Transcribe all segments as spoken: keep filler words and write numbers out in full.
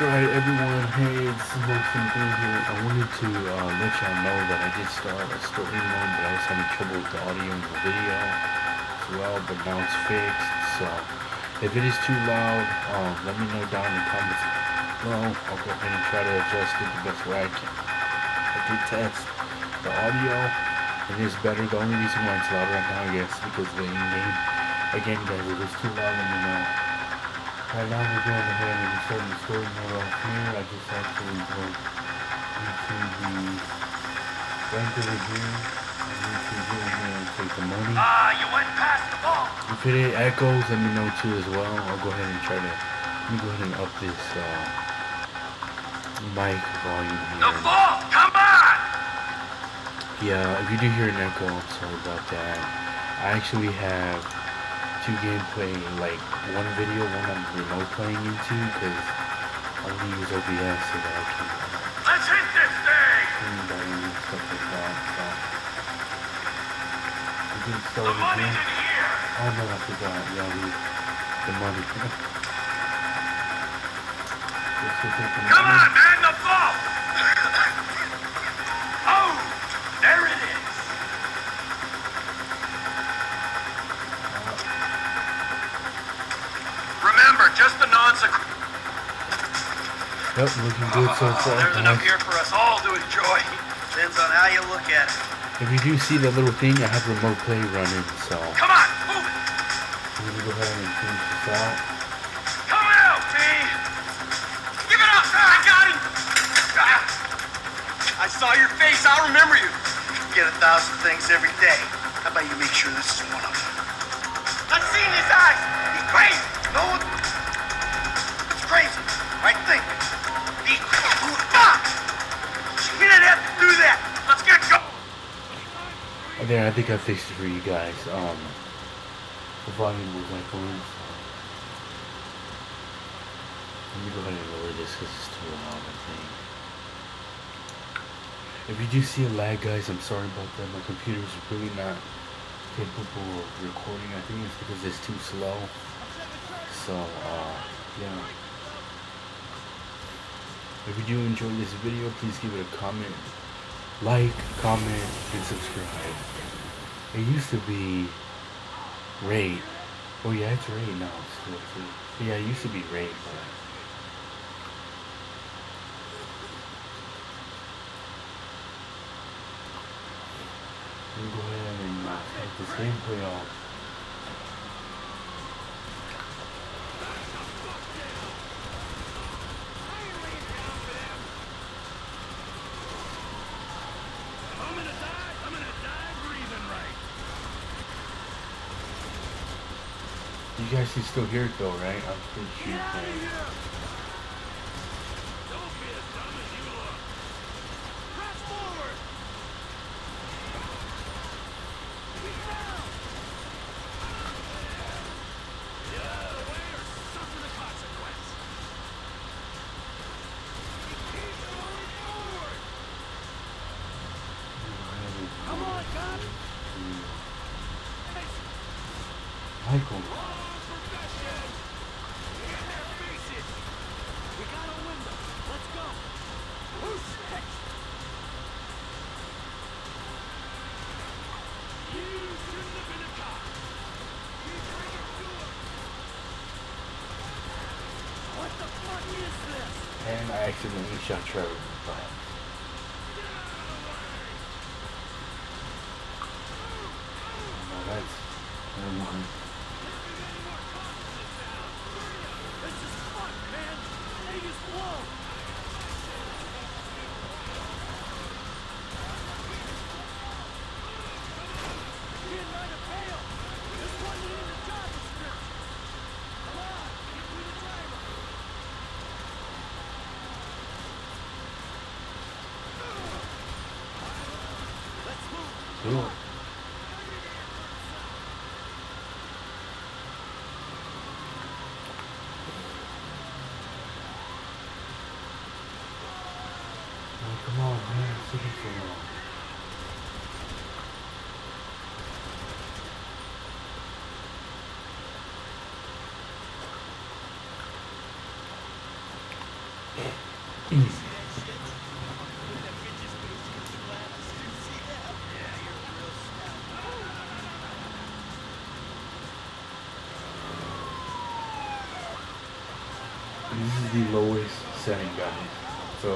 Alright everyone, hey, it's Moeslim three here. I wanted to uh, let y'all know that I did start a story mode, but I was having trouble with the audio and the video as well, but now it's fixed. So if it is too loud, uh, let me know down in the comments below. I'll go ahead and try to adjust it the best way I can. I did test the audio, and it's better. The only reason why it's loud right now, I guess, because the in-game. Again guys, if it's too loud, let me know. Right now we're going ahead and starting the story mode off here. I just actually went into the bank over here. I need to go ahead and take the money. Ah, you went past the ball. If it echoes, let me know too as well. I'll go ahead and try to, let me go ahead and up this uh, mic volume here. The ball, come on! Yeah, if you do hear an echo, I'm sorry about that. I actually have two gameplay, like one video, one I'm remote playing into, because I only use O B S so that I can uh, let's hit this thing! And stuff like that, so we can start with me. Oh no, I forgot, yeah, we, the money. Come on, man, the ball! Oh, there it is! Just the non-secret. Yep, looking good so far. There's enough here for us all to enjoy. Depends on how you look at it. If you do see that little thing, I have remote play running, so. Come on, move it! I'm gonna go ahead and finish this out. Come out, B! Give it up! I got him! I saw your face, I'll remember you. You get a thousand things every day. How about you make sure this is one of them? I've seen his eyes! He's crazy! No one. Crazy, I think. The fuck! She didn't have to do that. Let's get going. There, I think I fixed it for you guys. Um, the volume was like on. Let me go ahead and lower this because it's too loud, I think. If you do see a lag, guys, I'm sorry about that. My computer is really not capable of recording. I think it's because it's too slow. So, uh, yeah. If you do enjoy this video, please give it a comment, like, comment, and subscribe. It used to be raid. Oh yeah, it's raid now. Still, still. Yeah, it used to be raid. But... I'm gonna go ahead and uh, take this gameplay off. You guys can still hear it though, right? I'm pretty sure. Don't be as dumb as you are. Press forward. Yeah, away or suffer the consequence. Keep going forward. Come on, God. Michael. And I accidentally shot Trevor in the butt. No, that's... Never mind. This is fun, man! They just blow! He didn't light a pail! This wasn't in the job description! Come on! Get through the driver! Cool. Alright, come on, man, it's taking so long. This is the lowest setting, guys. So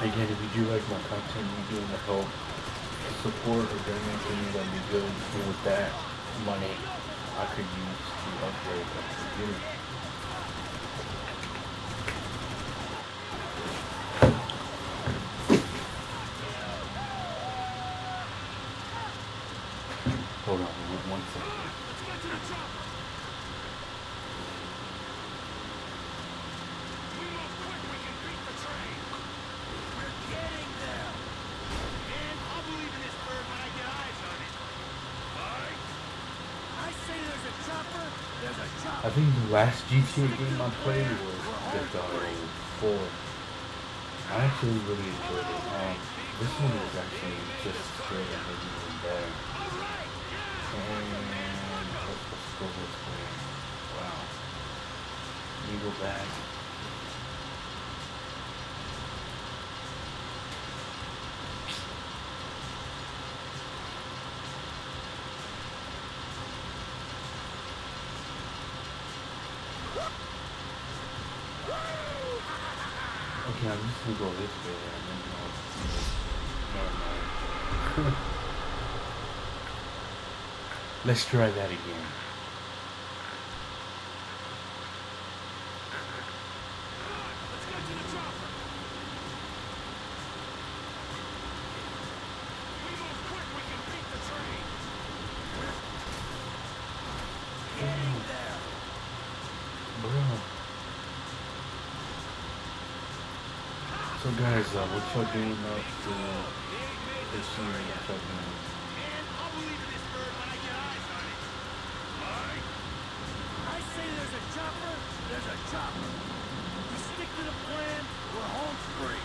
again, if you do like my content, you do want to help support or donate to me, that'd be good. And with that money, I could use to upgrade my computer. Hold on, one second. I think the last G T A game I played was G T A four. I actually really enjoyed it. Um, this one was actually just straight and even better. And let's go this way. Wow. Let me go back. Okay, I'm just gonna go this way and then I'll see this. Never mind. Let's try that again. So guys, uh, what y'all doing up to this year? What y'all doing? I say there's a chopper, there's a chopper. We stick to the plan, we're home free.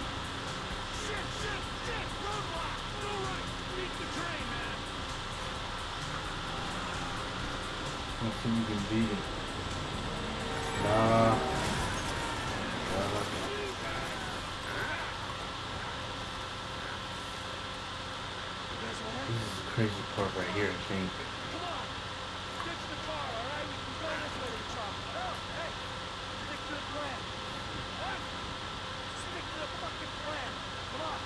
Shit, shit, shit, roadblock! Go right, beat the train, man! Let's see if you can beat it. Nah. Crazy part right here, I think. Come on, ditch the car, all right? We can go this way to the truck. Oh, hey, stick to the plan. What? Stick to the fucking plan. Come on.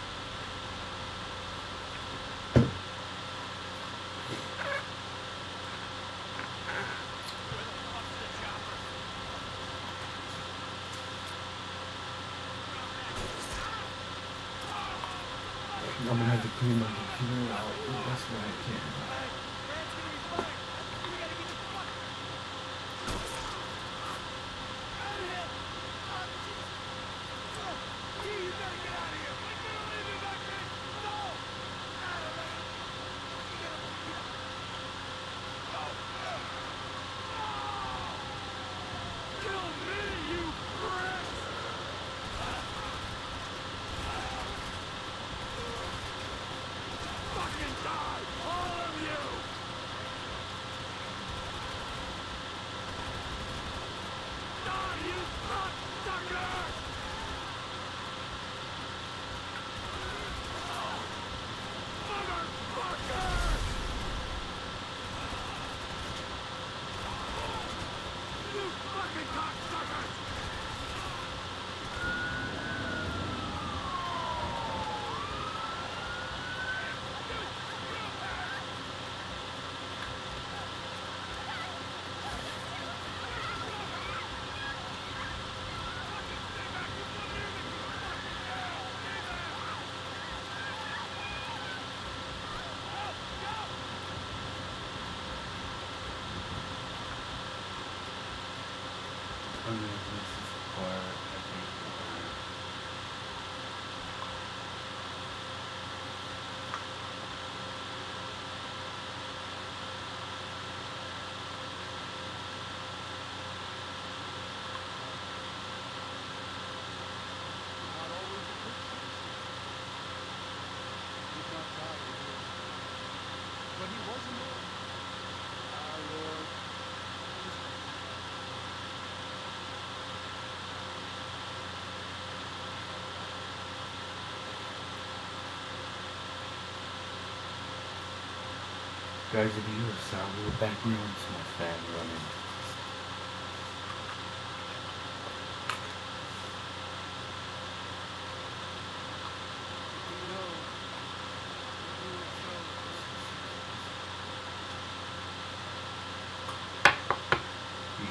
I'm gonna have to clean my computer out the best way I can. I mean, this is the part, I think, but he wasn't there. Ah, Lord. guys the view of sound in the background. It's my fan running.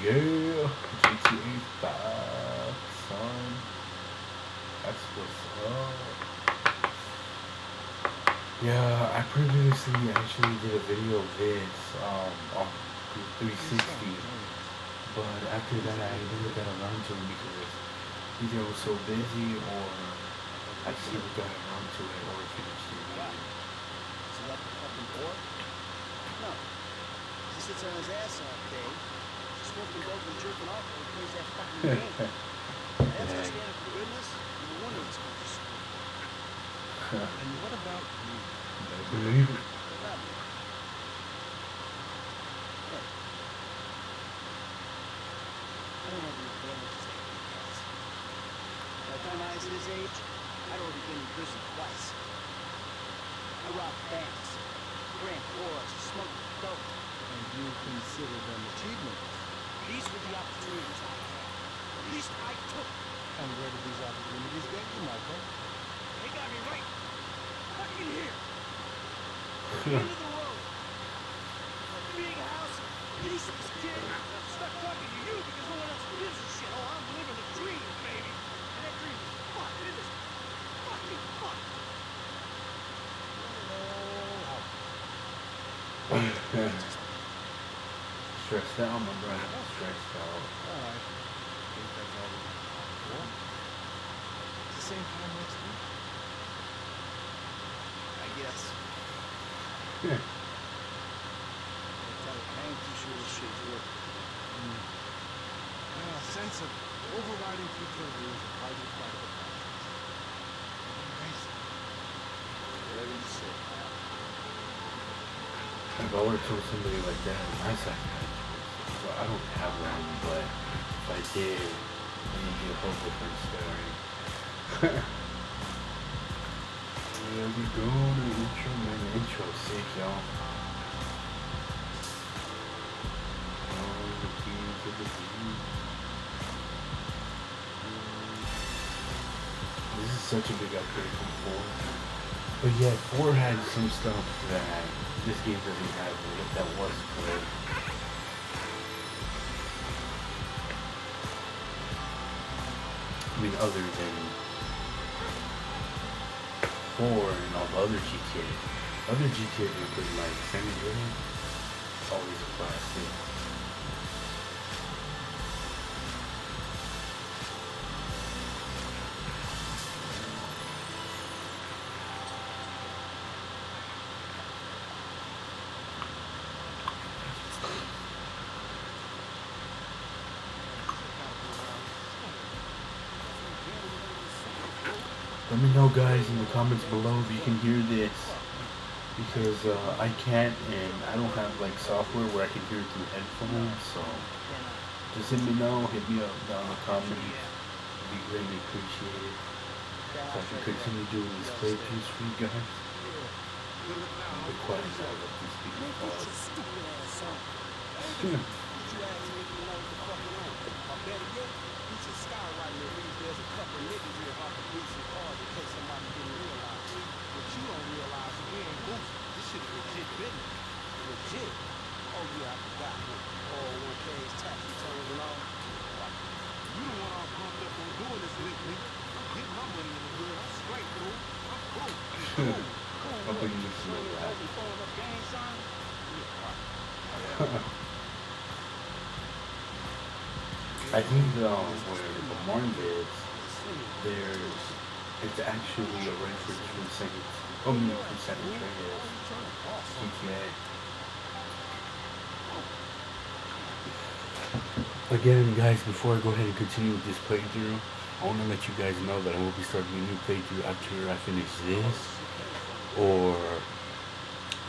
Yeah, G T A five, son. That's what's up. Yeah, I previously actually did a video of this um, on three sixty, but after that I never got around to it because either I was so busy or I just never got around to it or finished it. So that the fucking door? No. He sits on his ass all day. Smoking dope and jerking off and plays that fucking game. That's the standard for goodness. No wonder it's going to school. And what about you? I believe it. What about me? Look. I don't have any damage to take these guys. By the time I was his age, I'd already been in prison twice. I robbed banks, ran floors, smoked dope. And you consider them achievements? These were the opportunities I had. At least I took. And where did these opportunities get you, Michael? They got me right. Fucking here. End of the world. Big house, useless kid. I'm stuck talking to you because no one else lives this shit. Oh, I'm living a dream, baby. And that dream is fucked. It is fucking fucked. Stressed out, my brother. I'm stressed out. Alright. I think that's all we have. It's the same time next week? I guess. Yeah. I ain't too sure this shit's working. Mm. Yeah, a sense of overriding futility is a larger part of the process. Nice. Whatever you say. I've always told somebody like that, my psychiatrist. So I don't have one, but if I did, I need you to hold a different story. There we go, the intro, man, the intro is sick, y'all. Oh, the keys of the keys. This is such a big upgrade from four. But yeah, four had some stuff that this game doesn't have, if that was good. I mean, other than four and all the other G T As. Other G T As are good, like San Andreas. It's always a classic. Let me know, guys, in the comments below if you can hear this, because uh, I can't, and I don't have like software where I can hear it through headphones. So just let me know, hit me up down in the comments. It'd be greatly appreciated. So I can continue doing these playthroughs for you guys. The quality is out of this video. I'm going to use some of that. I think um, where the Mormon is, there's, it's actually a reference from San Andreas. Oh, no, from San Andreas. G T A. Again, guys, before I go ahead and continue with this playthrough, I want to let you guys know that I will be starting a new playthrough after I finish this, or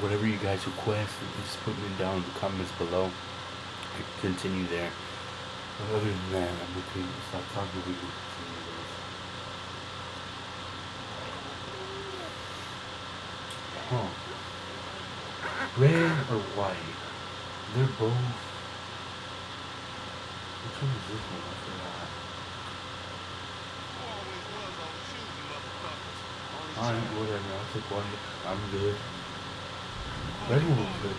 whatever you guys request. Just put me down in the comments below. I can continue there. But other than that, I'm going to stop talking to you. Huh. Red or white? They're both. Which one is this one? I forgot. Alright, whatever. I'll take one. I'm good. Red one was good,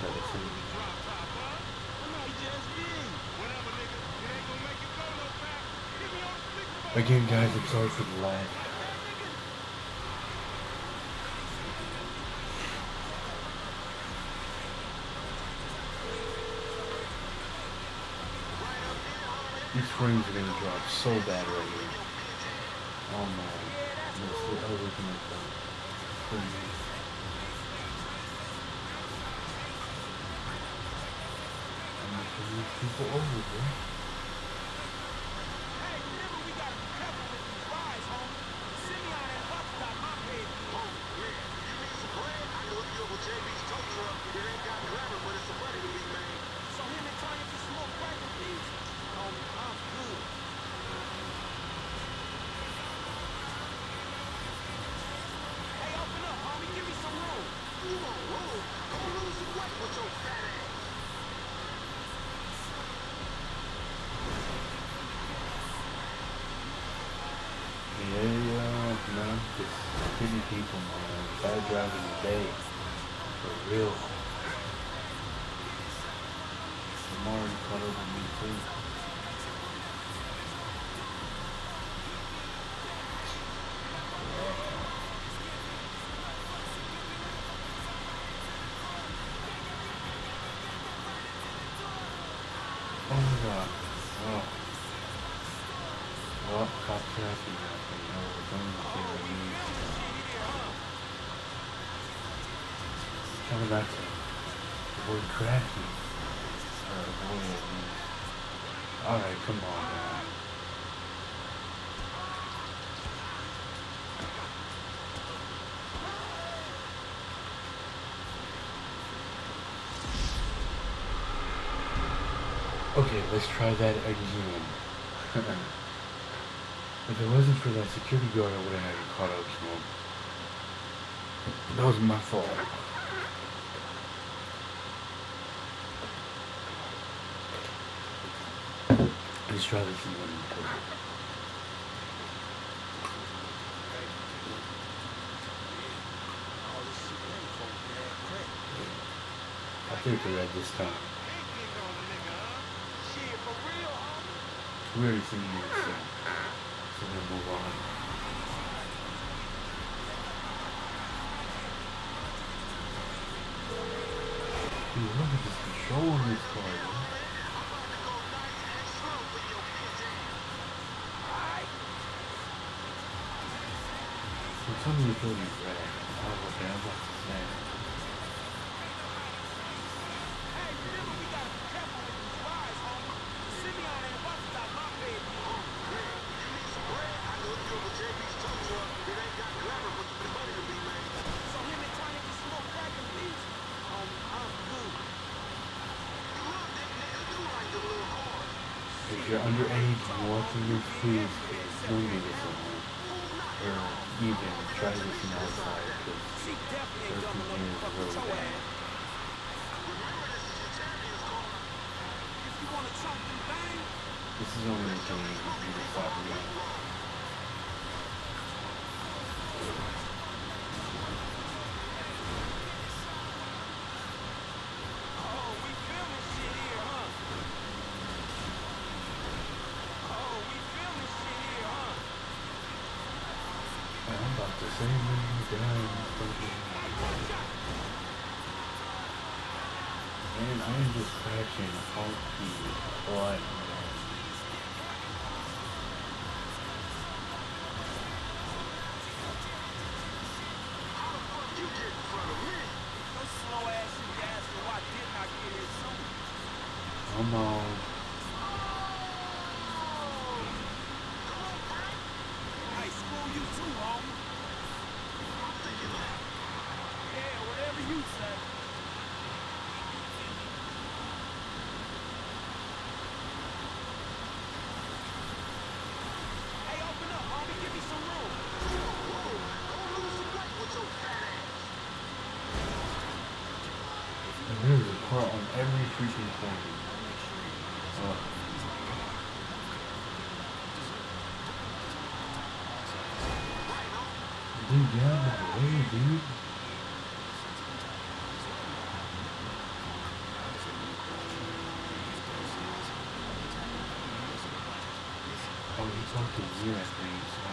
I think. Again, guys, I'm sorry for the lag. These frames are gonna drop so bad right here. Oh my. Let's see how we can make that. Pretty nice. I'm not sure these people over there. Hey, remember we got a couple with the fries, homie. Simeon and Buck got my page. Oh, yeah. You need some bread? I can hook you up with J B's tow truck. It ain't got grammar, but it's a bread to be made. So him and Tanya can smoke bread with these. Yeah, man, just pretty people, man. Bad driving today, for real. Tomorrow caught up with me too. Oh my god. Oh. Well, cop traffic happened. No, we're going to see what we need. Coming back to avoid crashing. Or avoid at least. Alright, come on, man. Okay, let's try that again. If it wasn't for that security guard, I would have had it caught up to him. That was my fault. Let's try this again. I think we're at this time. We already seen this, so, so we'll move on. Dude, look at this control on this car, man. So tell me if you'll be red. Oh, okay, I'm about to say. If you're underage and watching this, please don't do this at home. Or even try this on the outside, because thirteen years is really bad. This is only a game you can just stop again. The same thing and I'm just crashing all the blood. How the fuck you get in front of me? Those slow ass you asked me why did I get here soon? Come on. dude, get out of my way, dude. Oh, he's on to zero, I think, so.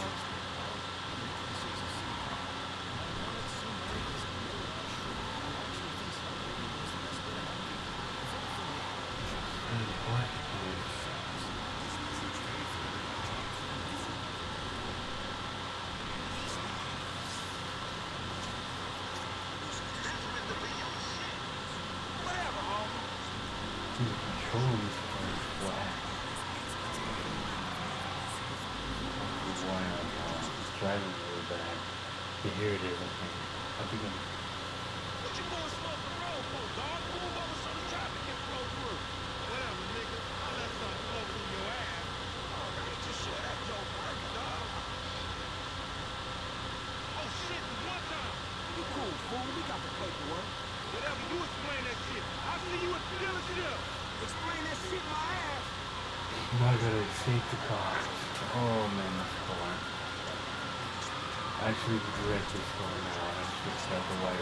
Actually, direct this car now. I just got the light on.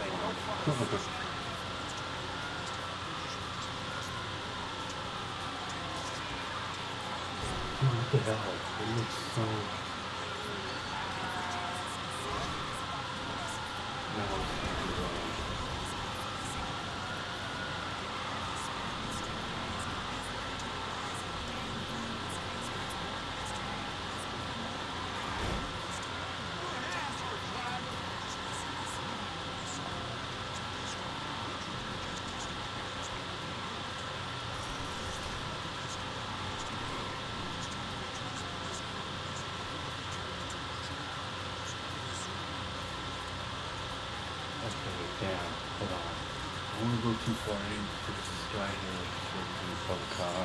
Dude, what the hell? It looks so. No, it's not too wrong. Too far in because this guy here is straight to the public car.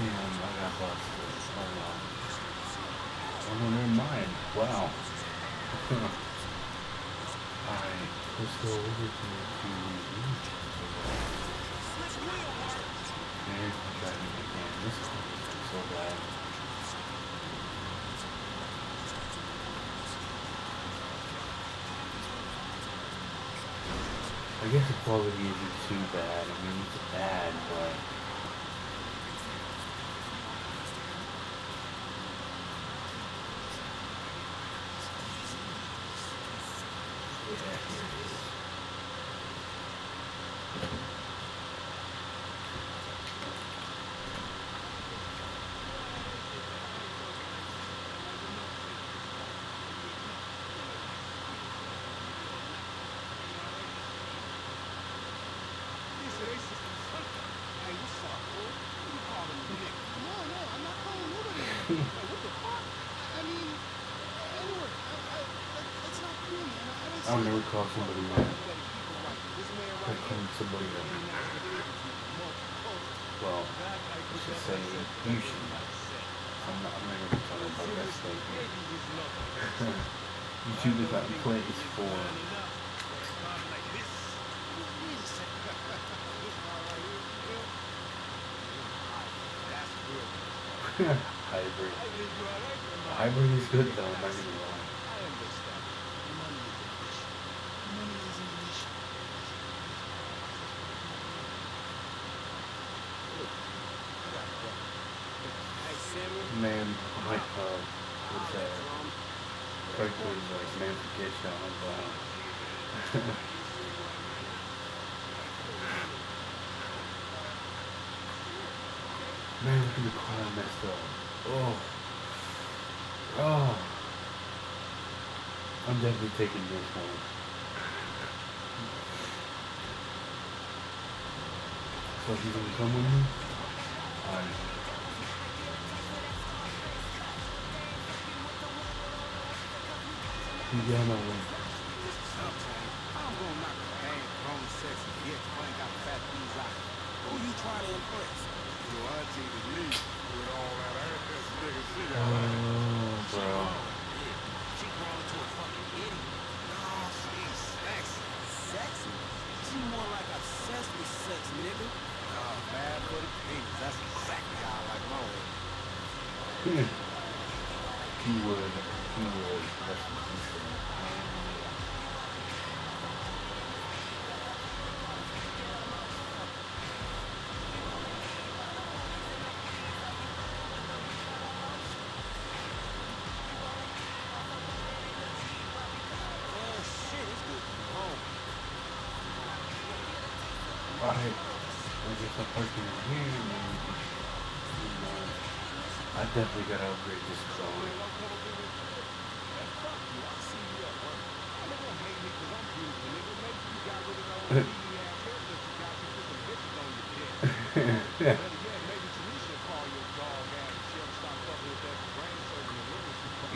Damn, I got busted. Oh no. Oh no, never mind. Wow. Alright, let's go over to the There's the driving again. This is so bad. I guess the quality isn't too bad. I mean, it's bad, but yeah, here it is. I'll never call somebody that. I call somebody that. Well, I should say you should not. I'm not going to tell about that statement. YouTube is not place for hybrid. Hybrid is good though, I'm not going to lie. Man, my club was uh, practically like man to get shot on the ground. Man, look at the car I messed up. Oh. Oh. I'm definitely taking this one. So he's gonna come with me? Alright. You got my way. I'm gonna knock the bang from sex and get crank out fat things out. Who you trying to impress? Your auntie to me with all that ass nigga she got. Oh, bro. She grown to a fucking idiot. No, she's sexy. Sexy? She more like obsessed with sex, nigga. Keyword, keyword, definitely gotta upgrade this zone. Yeah.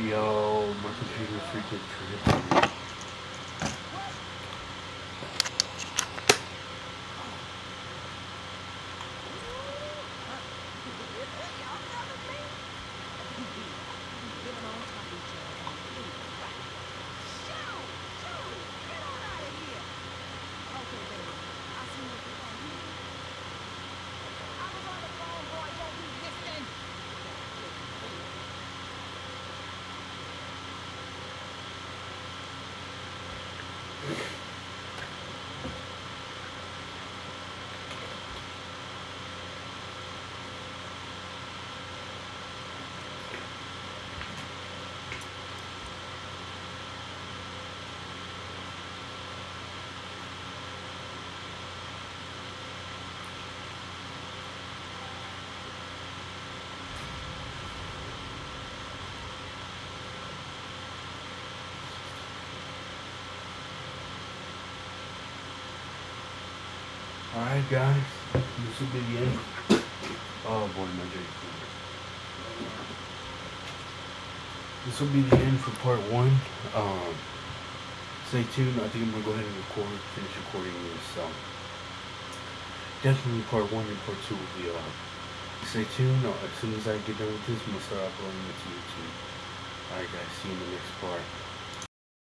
Yo, my computer freaking tripped. Alright guys, this will be the end. Oh boy, my Jake. This will be the end for part one. Um, stay tuned. I think I'm going to go ahead and record, finish recording this. So definitely part one and part two will be on. Stay tuned. As soon as I get done with this, I'm going to start uploading it to YouTube. Alright guys, see you in the next part.